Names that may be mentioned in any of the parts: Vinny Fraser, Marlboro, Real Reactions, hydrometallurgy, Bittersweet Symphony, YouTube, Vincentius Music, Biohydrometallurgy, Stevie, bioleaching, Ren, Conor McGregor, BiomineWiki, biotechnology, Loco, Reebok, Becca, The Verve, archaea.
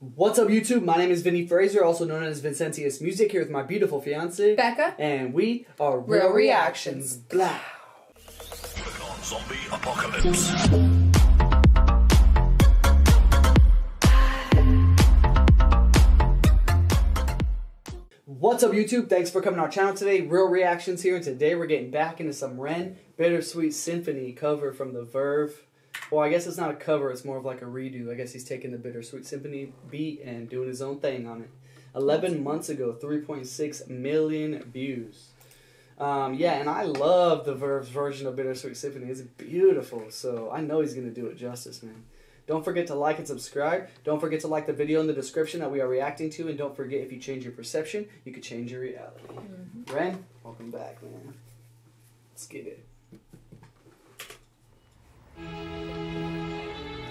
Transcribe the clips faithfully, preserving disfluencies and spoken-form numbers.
What's up, YouTube? My name is Vinny Fraser, also known as Vincentius Music, here with my beautiful fiance, Becca. And we are Real, Real Reactions. Blah. Click on Zombie Apocalypse. What's up, YouTube? Thanks for coming to our channel today. Real Reactions here, and today we're getting back into some Ren Bittersweet Symphony cover from The Verve. Well, I guess it's not a cover, it's more of like a redo. I guess he's taking the Bittersweet Symphony beat and doing his own thing on it. eleven months ago, three point six million views. Um, yeah, and I love the Verve's version of Bittersweet Symphony. It's beautiful, so I know he's going to do it justice, man. Don't forget to like and subscribe. Don't forget to like the video in the description that we are reacting to. And don't forget, if you change your perception, you could change your reality. Mm-hmm. Ren, welcome back, man. Let's get it.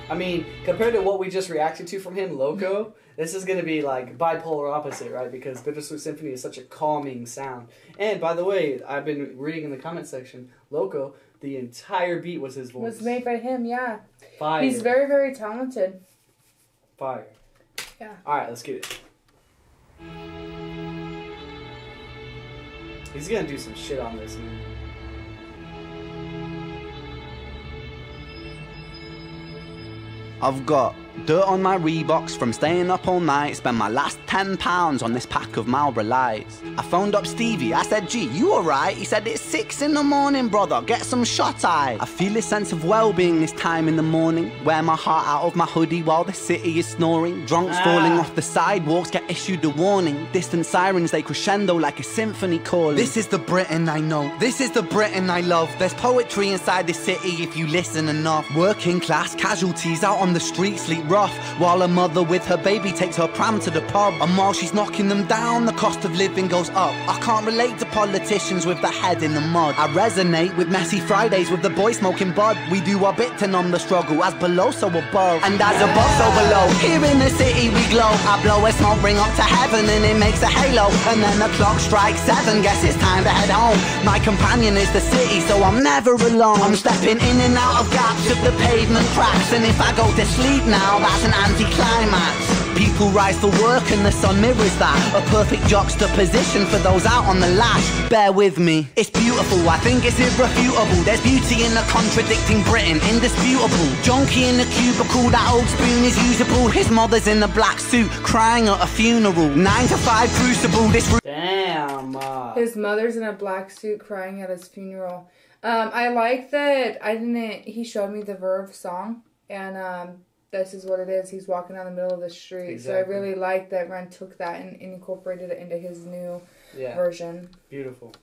I mean, compared to what we just reacted to from him, Loco, this is going to be like bipolar opposite, right? Because Bittersweet Symphony is such a calming sound. And by the way, I've been reading in the comment section, Loco, the entire beat was his voice. Was made by him, yeah. Fire. He's very, very talented. Fire. Yeah. All right, let's get it. He's going to do some shit on this, man. I've got dirt on my Reeboks from staying up all night. Spend my last ten pounds on this pack of Marlboro lights. I phoned up Stevie, I said, gee, you alright? He said, it's six in the morning, brother, get some shot eye. I feel a sense of well-being this time in the morning. Wear my heart out of my hoodie while the city is snoring. Drunks ah. falling off the sidewalks, get issued a warning. Distant sirens, they crescendo like a symphony calling. This is the Britain I know, this is the Britain I love. There's poetry inside this city if you listen enough. Working class casualties out on On the street, sleep rough, while a mother with her baby takes her pram to the pub. And while she's knocking them down, the cost of living goes up. I can't relate to politicians with the head in the mud. I resonate with messy Fridays with the boy smoking bud. We do our bit to numb the struggle, as below so above, and as above so below. Here in the city we glow. I blow a smoke ring up to heaven and it makes a halo. And then the clock strikes seven, guess it's time to head home. My companion is the city, so I'm never alone. I'm stepping in and out of gaps of the pavement cracks, and if I go to sleep now, that's an anticlimax. People rise for work and the sun mirrors that. A perfect juxtaposition for those out on the lash. Bear with me, it's beautiful, I think it's irrefutable. There's beauty in the contradicting Britain, indisputable. Junkie in the cubicle, that old spoon is usable. His mother's in the black suit, crying at a funeral. Nine to five crucible, this... Damn! Uh... His mother's in a black suit, crying at his funeral. Um, I like that I didn't... He showed me the Verve song. And um, this is what it is. He's walking down the middle of the street. Exactly. So I really like that Ren took that and incorporated it into his new yeah. version. Beautiful.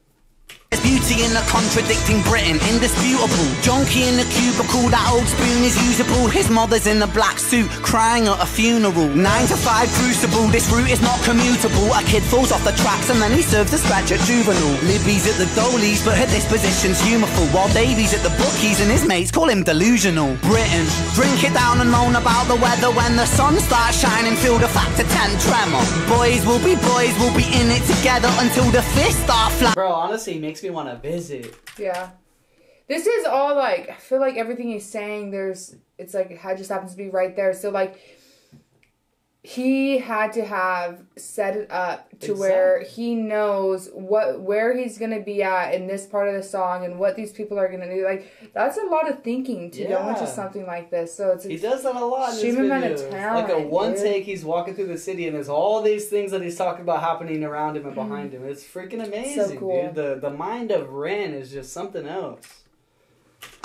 Beauty in the contradicting Britain, indisputable. Junkie in the cubicle, that old spoon is usable. His mother's in the black suit, crying at a funeral. Nine to five crucible, this route is not commutable. A kid falls off the tracks and then he serves a scratch at juvenile. Libby's at the Dolies, but her disposition's humorful. While Davy's at the bookies and his mates call him delusional. Britain, drink it down and moan about the weather. When the sun starts shining, feel the factor ten tremor. Boys will be boys, we'll be in it together until the fists start flying. Bro, honestly, makes me want to visit. Yeah, this is all like, I feel like everything he's saying, there's, it's like it just happens to be right there. So like he had to have set it up to exactly. where he knows what where he's gonna be at in this part of the song and what these people are gonna do. Like that's a lot of thinking to yeah. go into something like this. So it's he does that a lot. Shame him out of town. Like a one dude. take, he's walking through the city and there's all these things that he's talking about happening around him and behind mm. him. It's freaking amazing, so cool. dude. The the mind of Ren is just something else.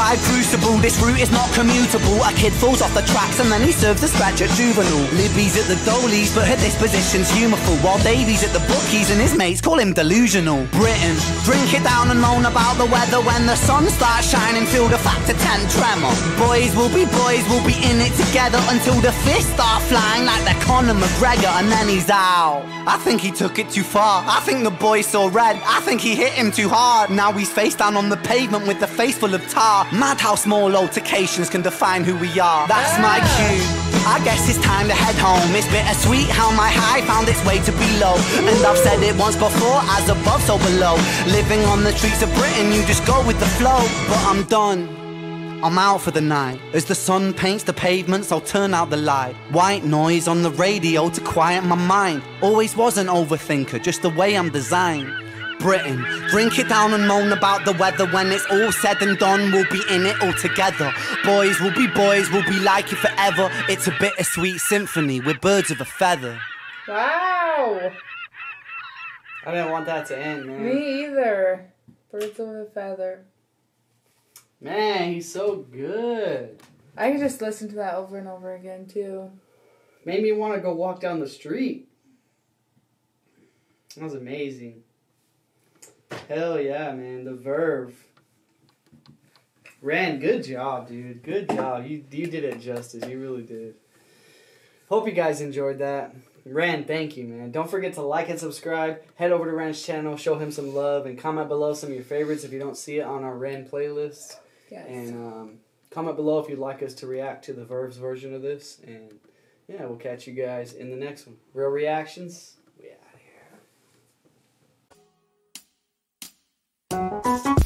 I crucible, this route is not commutable. A kid falls off the tracks and then he serves a scratch at juvenile. Libby's at the Dolies, but her disposition's humorful. While Davy's at the bookies and his mates call him delusional. Britain, drink it down and moan about the weather. When the sun starts shining, feel the factor ten tremor. Boys will be boys, we'll be in it together until the fists start flying like the Conor McGregor, and then he's out. I think he took it too far. I think the boy saw red. I think he hit him too hard. Now he's face down on the pavement with the face full of tar. Mad how small altercations can define who we are. That's ah. my cue. I guess it's time to head home. It's bittersweet how my high found its way to be low. And I've said it once before, as above so below. Living on the streets of Britain, you just go with the flow. But I'm done. I'm out for the night. As the sun paints the pavements, I'll turn out the light. White noise on the radio to quiet my mind. Always was an overthinker, just the way I'm designed. Britain, drink it down and moan about the weather. When it's all said and done, we'll be in it all together. Boys will be boys, we'll be like it forever. It's a bittersweet symphony, we're birds of a feather. Wow! I didn't want that to end, man. Me either. Birds of a feather. Man, he's so good. I can just listen to that over and over again, too. Made me want to go walk down the street. That was amazing. Hell yeah, man. The Verve. Ren, good job, dude. Good job. You, you did it justice. You really did. Hope you guys enjoyed that. Ren, thank you, man. Don't forget to like and subscribe. Head over to Ren's channel. Show him some love. And comment below some of your favorites if you don't see it on our Ren playlist. Yes. And um, comment below if you'd like us to react to the Verve's version of this. And, yeah, we'll catch you guys in the next one. Real Reactions. We out of here.